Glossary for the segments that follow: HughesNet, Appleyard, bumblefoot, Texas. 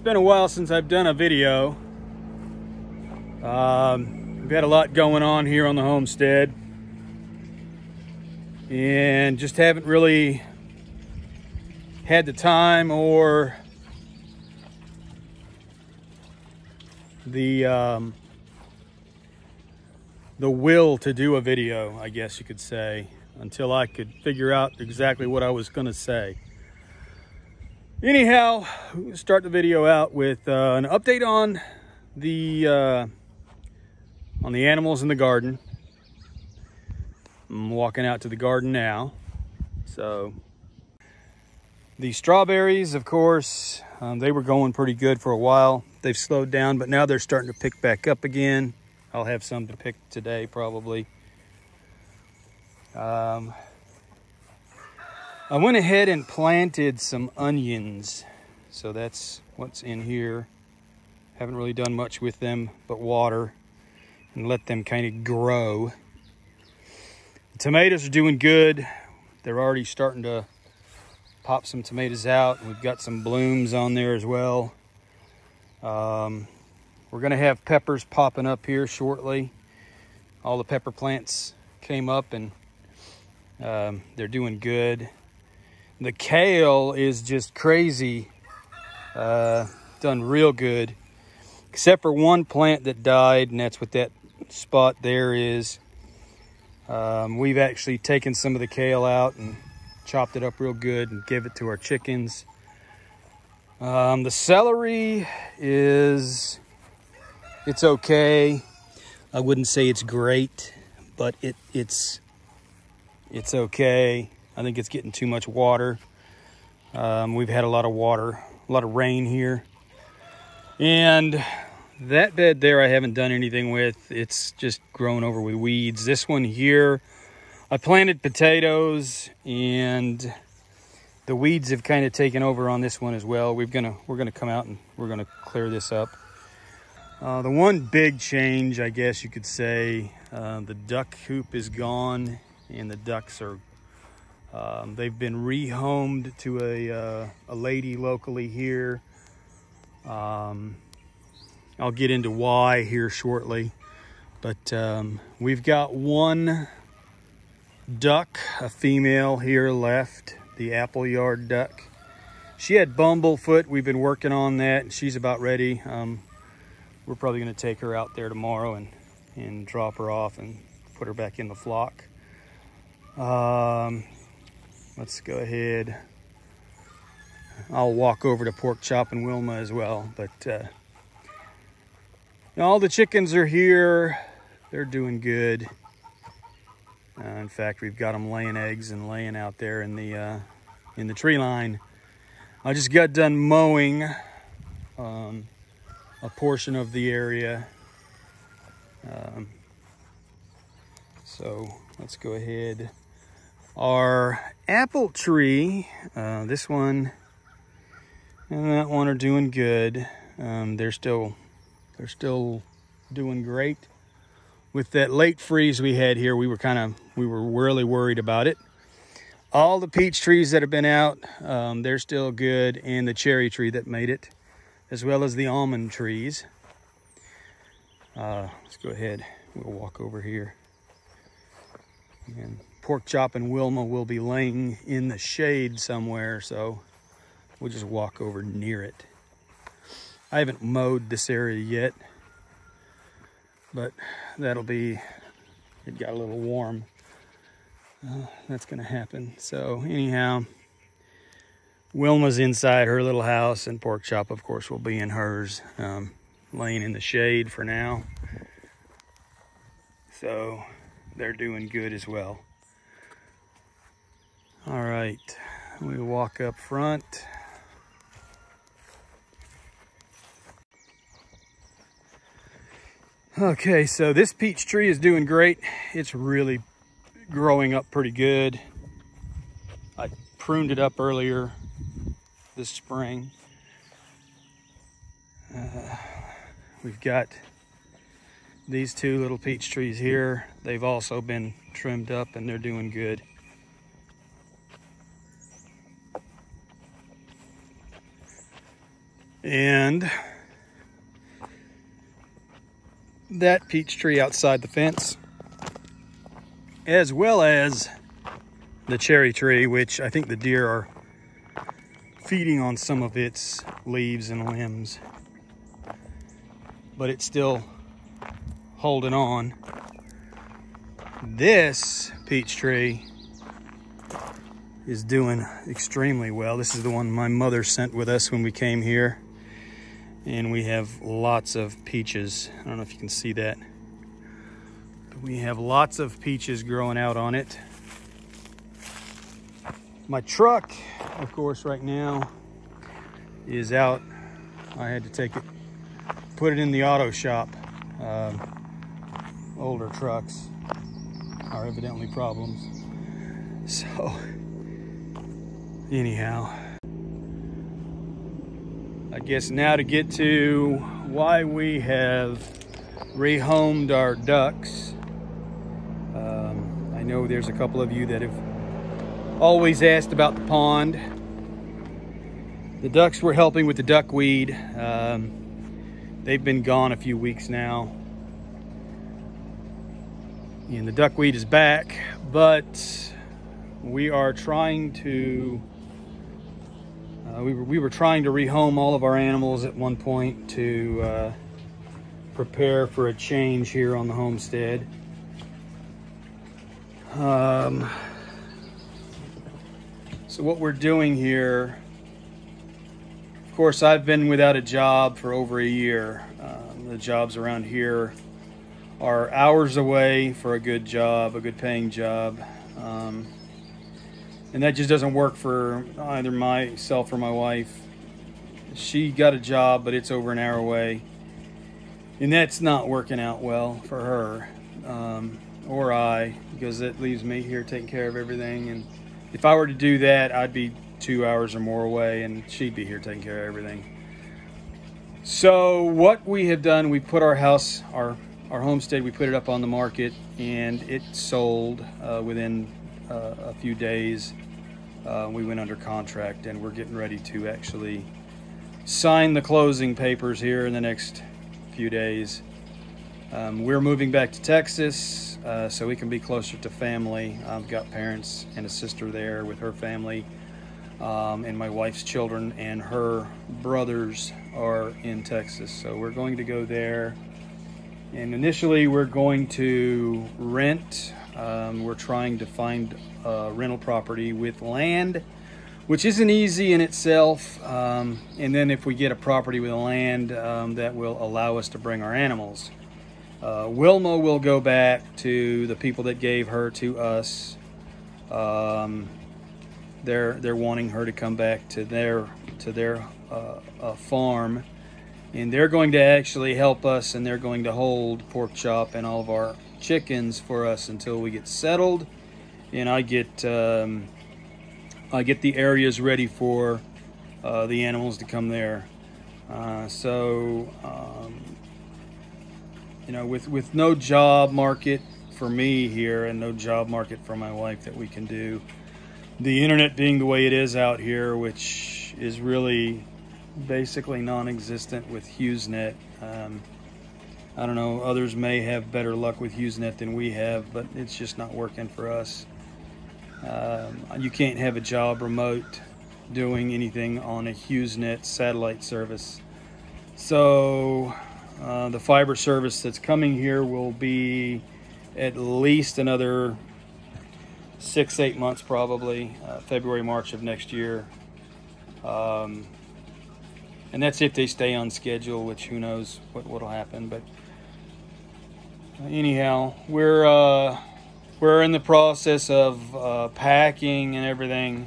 It's been a while since I've done a video. We've had a lot going on here on the homestead and just haven't really had the time or the will to do a video, I guess you could say, until I could figure out exactly what I was gonna say. Anyhow, we'll start the video out with an update on the animals in the garden. I'm walking out to the garden now. So the strawberries, of course, they were going pretty good for a while. They've slowed down, but now they're starting to pick back up again. I'll have some to pick today, probably. I went ahead and planted some onions. So that's what's in here. Haven't really done much with them but water and let them kind of grow. The tomatoes are doing good. They're already starting to pop some tomatoes out. We've got some blooms on there as well. We're gonna have peppers popping up here shortly. All the pepper plants came up and they're doing good. The kale is just crazy. Done real good, except for one plant that died, and that's what that spot there is. We've actually taken some of the kale out and chopped it up real good and gave it to our chickens. The celery is, it's okay. I wouldn't say it's great, but it's okay. I think it's getting too much water. We've had a lot of water, a lot of rain here. And that bed there I haven't done anything with. It's just grown over with weeds. This one here, I planted potatoes and the weeds have kind of taken over on this one as well. We're gonna come out and we're gonna clear this up. The one big change, I guess you could say, the duck coop is gone, and the ducks are they've been rehomed to a lady locally here. I'll get into why here shortly, but we've got one duck, a female here left. The Appleyard duck. She had bumblefoot. We've been working on that and she's about ready. We're probably going to take her out there tomorrow and drop her off and put her back in the flock. Let's go ahead. I'll walk over to Pork Chop and Wilma as well. But all the chickens are here. They're doing good. In fact, we've got them laying eggs and laying out there in the tree line. I just got done mowing a portion of the area. So let's go ahead. Our apple tree, this one and that one are doing good. They're still doing great. With that late freeze we had here, we were really worried about it. All the peach trees that have been out, they're still good, and the cherry tree that made it, as well as the almond trees. Let's go ahead, we'll walk over here. And Pork Chop and Wilma will be laying in the shade somewhere, so we'll just walk over near it. I haven't mowed this area yet, but that'll be, it got a little warm. That's gonna happen. So anyhow, Wilma's inside her little house and Pork Chop, of course, will be in hers, laying in the shade for now. So they're doing good as well. All right, we walk up front. Okay, so this peach tree is doing great. It's really growing up pretty good. I pruned it up earlier this spring. We've got these two little peach trees here. They've also been trimmed up and they're doing good. And that peach tree outside the fence, as well as the cherry tree, which I think the deer are feeding on some of its leaves and limbs, but it's still holding on. This peach tree is doing extremely well. This is the one my mother sent with us when we came here, and we have lots of peaches. I don't know if you can see that, but we have lots of peaches growing out on it. My truck, of course, right now is out. I had to take it, put it in the auto shop. Older trucks are evidently problems. So anyhow, I guess now to get to why we have rehomed our ducks. I know there's a couple of you that have always asked about the pond. The ducks were helping with the duckweed. They've been gone a few weeks now, and the duckweed is back, but we are trying to we were trying to rehome all of our animals at one point to prepare for a change here on the homestead. So what we're doing here, of course, I've been without a job for over a year. The jobs around here are hours away for a good job, a good paying job. And that just doesn't work for either myself or my wife. She got a job, but it's over an hour away, and that's not working out well for her or I, because it leaves me here taking care of everything. And if I were to do that, I'd be 2 hours or more away, and she'd be here taking care of everything. So what we have done, we put our house, our homestead, we put it up on the market, and it sold within a few days. We went under contract, and we're getting ready to actually sign the closing papers here in the next few days. We're moving back to Texas so we can be closer to family. I've got parents and a sister there with her family, and my wife's children and her brothers are in Texas, so we're going to go there. And initially we're going to rent. We're trying to find a rental property with land, which isn't easy in itself. And then if we get a property with land, that will allow us to bring our animals. Wilma will go back to the people that gave her to us. They're wanting her to come back to their farm, and they're going to actually help us, and they're going to hold pork chop and all of our chickens for us until we get settled, and I get the areas ready for the animals to come there. You know, with no job market for me here and no job market for my wife that we can do, the internet being the way it is out here, which is really basically non-existent with HughesNet. I don't know, others may have better luck with HughesNet than we have, but it's just not working for us. You can't have a job remote doing anything on a HughesNet satellite service. So the fiber service that's coming here will be at least another 6-8 months, probably February, March of next year. And that's if they stay on schedule, which who knows what'll happen. But anyhow, we're in the process of packing and everything.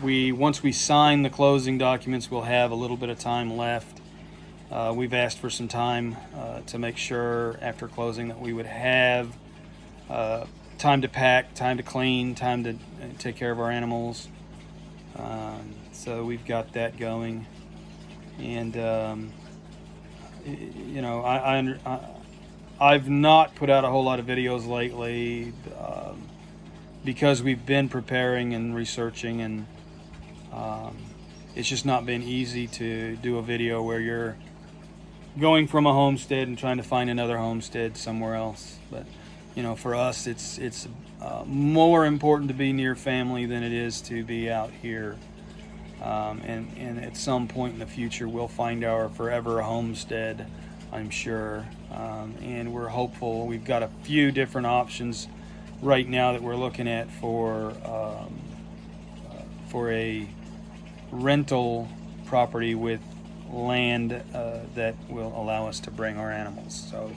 Once we sign the closing documents, we'll have a little bit of time left. We've asked for some time to make sure after closing that we would have time to pack, time to clean, time to take care of our animals. So we've got that going. And you know, I've not put out a whole lot of videos lately because we've been preparing and researching, and it's just not been easy to do a video where you're going from a homestead and trying to find another homestead somewhere else. But you know, for us, it's more important to be near family than it is to be out here. And at some point in the future, we'll find our forever homestead, I'm sure. And we're hopeful. We've got a few different options right now that we're looking at for a rental property with land that will allow us to bring our animals. So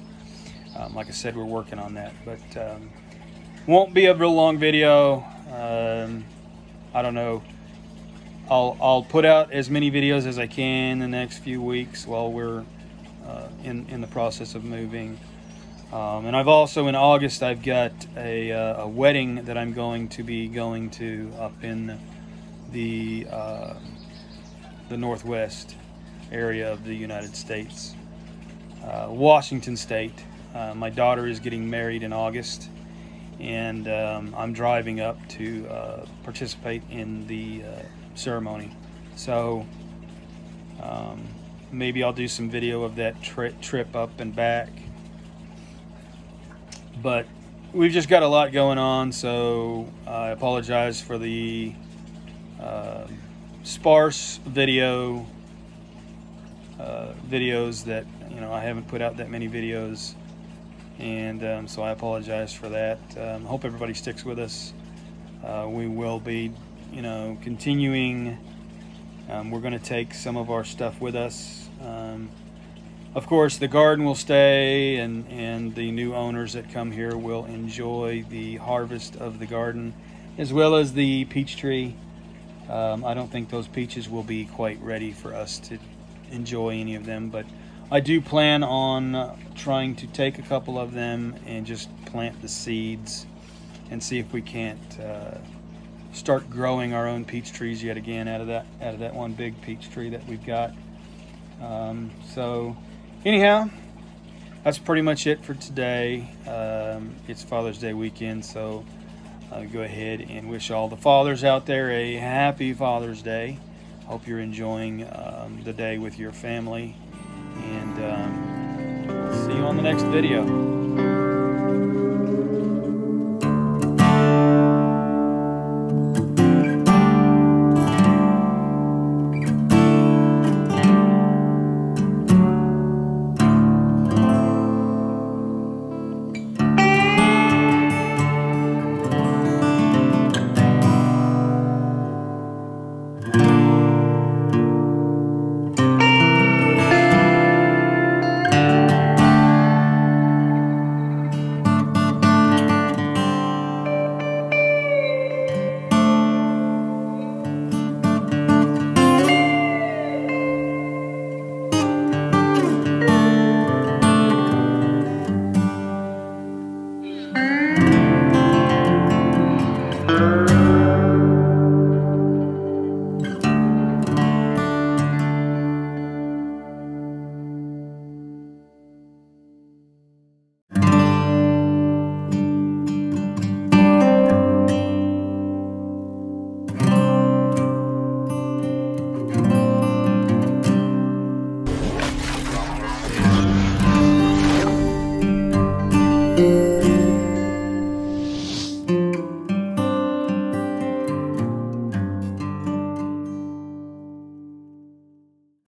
like I said, we're working on that, but won't be a real long video. I don't know, I'll put out as many videos as I can the next few weeks while we're in the process of moving. And I've also, in August, I've got a wedding that I'm going to be going to up in the northwest area of the United States, Washington State. My daughter is getting married in August, and I'm driving up to participate in the ceremony. So maybe I'll do some video of that trip up and back. But we've just got a lot going on, so I apologize for the sparse video videos that, you know, I haven't put out that many videos, and so I apologize for that. Hope everybody sticks with us. We will be, you know, continuing. We're going to take some of our stuff with us. Of course, the garden will stay, and the new owners that come here will enjoy the harvest of the garden, as well as the peach tree. I don't think those peaches will be quite ready for us to enjoy any of them, but I do plan on trying to take a couple of them and just plant the seeds and see if we can't start growing our own peach trees yet again out of that one big peach tree that we've got. So anyhow, that's pretty much it for today. It's Father's Day weekend, so go ahead and wish all the fathers out there a happy Father's Day. Hope you're enjoying the day with your family, and see you on the next video.